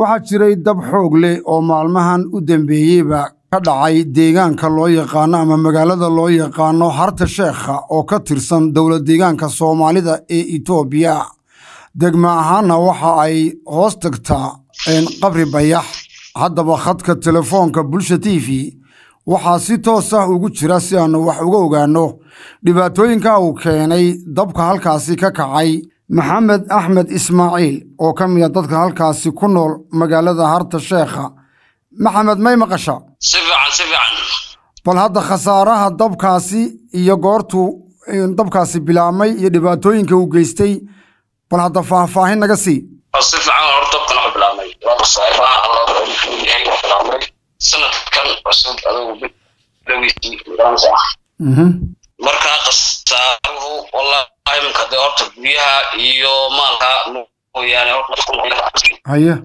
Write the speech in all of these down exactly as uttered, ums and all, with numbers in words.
waxaa jiray dab xoog leh oo maalmahan u dambeeyayba ka dhacay deegaanka loo yaqaan ama magaalada loo yaqaan Harta Sheekha oo ka tirsan dawlad deegaanka Soomaalida ee Itoobiya degma ahaana waxa ay hoos tagtaa in qabri bayax haddaba khadka telefoonka Bulsho T V waxaa si toos ah ugu jira si aan wax uga ogaano dhibaatooyinka uu keenay dabka halkaasi ka kacay Mohamed Ahmed Ismail oo ka mid ah dadka halkaasi ku nool magaalada Harta Sheekha Mohamed may maqasha sifiican sifiican bal hadda khasaaraha dabkaasi iyo goortu dabkaasi bilaamay iyo dhibaatooyinka uu geystay bal hadda faahfaahin naga sii sifiican horta dabka bilaamay waa saayfaa Allah uu bilaamay sanad kan cusub adugu dawisi raansa mhm marka qasaaruhu wallahi min ka doorta biyaha iyo maalka يعني أيه.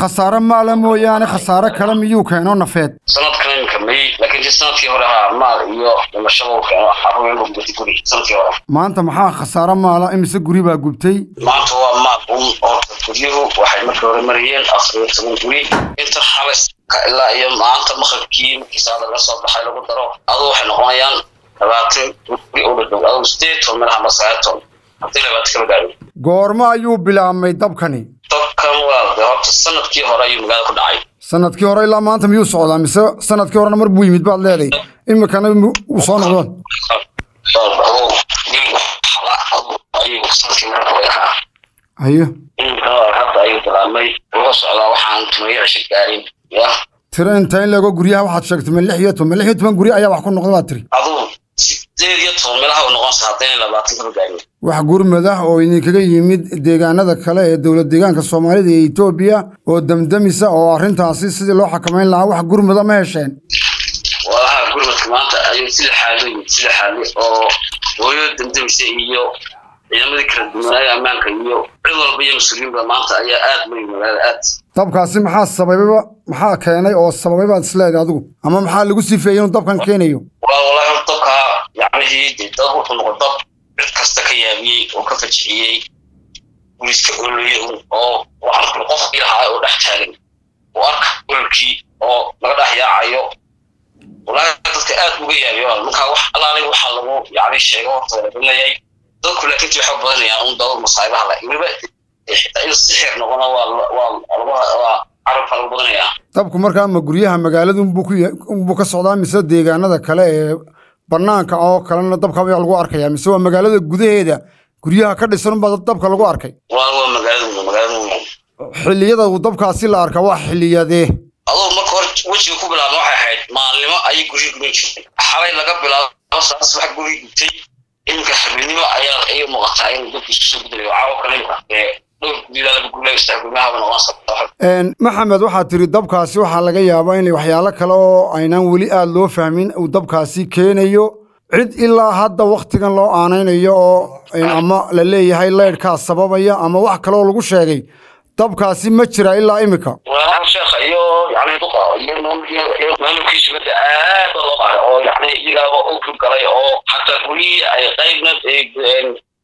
خسارة مالهم يعني خسارة كلام يوكا إنه نفيد. سنة كلام كمية لكن جسنا في هراء مال يو مشروع كأنه حرامي لهم بتجوري سنة في هراء. ما أنت محا خسارة ماله إمس قريبة قبتي. ما هو ما هم أو تجيرو واحد مشروع مريال آخر سنة قوي أنت حبس لا يوم ما أنت مخكين كسادة رصاب حلو قدره أروح نهايان راتب ويقول دول أو ستة ومنها مساعدهم. Gorma ayuu bilaamay dabkani dabkan waa goobta sanadkii hore ayuu magaalada ku dhacay sanadkii hore ilaa maanta miyuu socdaa mise sanadkii hore mar buu yimid baad leeday imkana uu soo noqdo ayo ayuu bilaamay oo socdaa waxaan tumay cishii gaarin yaa tiranta in lagu guriyaha waxaad sheegtay ma lix iyo toban guri ayaa wax ku noqdo waa tiri wax gurmada oo idinkaga yimid deegaanada kale ee dawlad deegaanka Soomaalida ee Itoobiya oo damdamisa oo arintaasi sidii loo xakameyn lahaa wax gurmada ma hesheen waa gurmadka maanta ay si xaalad si xaalad oo hooyo damdamisa iyo ciidamada kala duwan ee ammaanka iyo cid walba ee mas'uuliyiinta maanta ayaa aad muhiim aad dabkaasi maxaa sababay maxaa keenay oo sababay baad isleedahay adigu ama maxaa lagu sifeeyay in dabkan keenayo يعني تدور الغضب كاستكيامي وكفتشي ويسكولي أو وعرف القف يلها أو نحتاج وأرك أركي أو نقدح يا عيو ولا تتكأت وجيامي والمكان وحلاني وحلمو يعني الشيء وطلع بينا جاي ذوك لكن تحبني يا أم دور مصايبة على إني بقى السحر نقولنا وال وال وعرف يا طب كمر كان مجريها مجالدهم بوكي بوك السعودية مصدق أنا ذا كلا barnaanka oo kalena dabka way lagu arkay mise waa magaalada gudaheeda guriyaha ka dhisan bad dabka lagu arkay waa waa magaalada magaalada xilliyada dabkaasi la arka waa xilliyadee adoo marka hor wajiga ku bilaabo waxa ahayd maalmo ay guriga ku jirtay xalay laga bilaabo saas wax guriga gutay in ka xabiinimo ayaa ay muuqatay in dadku isku gudbay waxa kale ee dhow diilada guriga istaagmaha wana wasab ee maxamed waxa tiri dabkaasi waxa laga yaabaa in waxyaalo kale oo aynaan wali aad loo fahmin oo dabkaasi keenayo cid ilaa hadda waqtigan loo aanaynayo oo ama la leeyahay leedka sababaya ama wax kale oo lagu sheegay dabkaasi ma jira ilaa imika waa sheekh iyo yani duqa iyo maamulkiis muddo aad loo baaray oo yani ilaaba oo ku galay oo hadda wali ay qaybna ee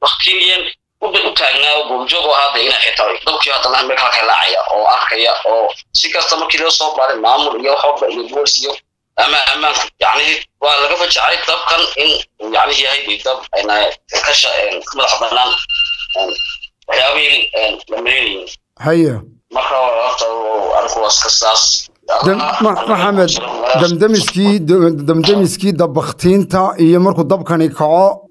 waqtigan وبتقولنا وبوجوه هذا هنا حتى دوك يا طلع ملك العيا أو أخيا أو سكستم كيلو صوب على المعمول يو حب الجورس يو أما أما يعني والقفة شعري طبقا إن يعني هي هاي طب أنا كش كم لحظنا يابي لمرين هيا ما خاوفت وأركوا سكساس محمد دمدمسكي دمدمسكي دبختين تا يمركوا دبكان يقع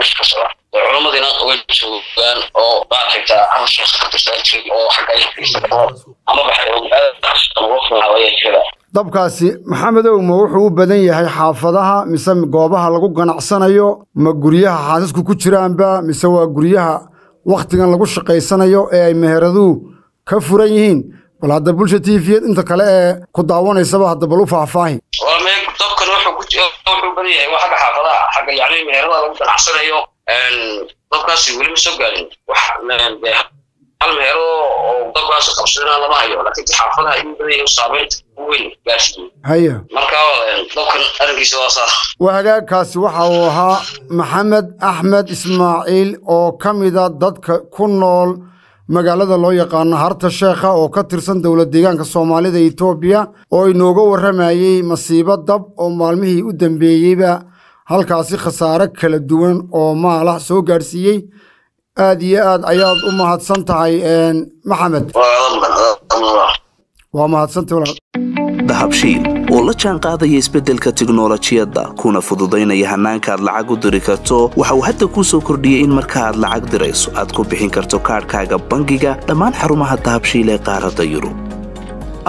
مش خسارة، العلوم دينا وجوان أو باقي تعرف شخص تسألتي أو حكاية استقرار، أما بحاول أدرس الوقت الحالي كذا. طب كاسي محمد وموحو بدني هي حافظها مثل جوابها لقوا جناح صنايو مجريها حاسس كوكشران با مثل جريها waqtigan lagu shaqaysanayo ee ay meheradu ka furan yihiin bal hadda bulsha tiifiyad inta kale ee ku daawanaysa hadda bal u faahfaahin waa meey dabkan waxa ku jira wuxuu bariyahay waxa xaqada xaq yaani meherada lagu qanacsanayo een dabkaasi weli ma soo gaarin wax naan beeha hal meher oo dabkaasi qabsadana lama hayo laakiin xaqada in bariyo saabeed weyn gaarsiin haya marka dabkan argiisa waa sax wagaagkaasi waxa uu ahaa Maxamed Axmed Ismaaciil oo kamida dadka ku nool magaalada loo yaqaan Harta Sheekha oo ka tirsan dawladda deegaanka Soomaalida ee Itoobiya oo inooga waramayay masiibo dab oo maalmihii u dambeeyayba halkaasii khasaare kala duwan oo maalax soo gaarsiiyay aad iyo aad ayaad u mahadsan tahay een Maxamed waa mahadsan tahay Dahabshil oo la jaan qaadaya isbedelka teknolojiyadda kuna fududeynaya hanaanka aad lacag u diri karto waxa uu hadda ku soo kordhiyay in marka aad lacag dirayso aad ku bixin karto kaarkaaga bangiga dhammaan xarumaha Dahabshil ee qaaradda Yurub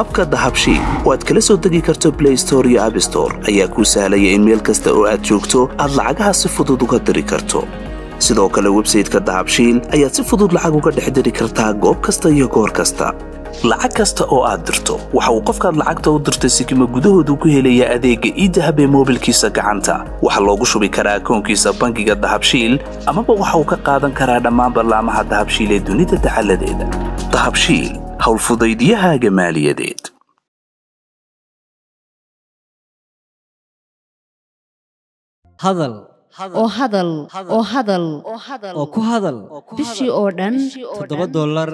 Abka Dahabshil oo aad kala soo degi karto Play Store iyo App Store ayaa ku sahlaya in meel kasta oo aad joogto aad lacagaha si fudud uga diri karto sidoo kale website-ka Dahabshil ayaa si fudud lacag uga dhex diri kartaa goob kasta iyo goor kasta lacag kasta oo aad dirto waxa uu qofka lacagta u dirtay sikimo gudahoodu ku helaya adeega e-dahab ee mobilkiisa gacanta waxa loogu shubi karaa akoonkiisa bangiga Dahabshil ama waxa uu ka qaadan karaa dhammaan barnaamijyada Dahabshil ee dunida taxalladeeda Dahabshil hawl fudaydiyahaaga maaliyadeed hadal oo hadal oo hadal oo ku hadal bishii oo dhan todoba dollar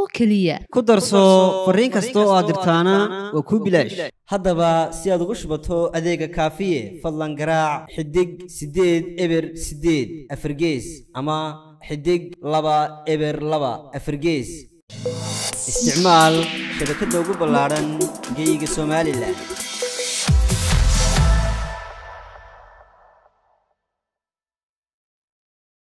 oo kaliya ku darso fariin kasta oo aad dirtaana waa ku bilaash haddaba si aad ugu shubato adeega kaafiye fadlan garaac xidig sideed eber sideed afargees ama xidig laba eber laba afargees isticmaal shabakadda ugu ballaaran geyga Soomaaliland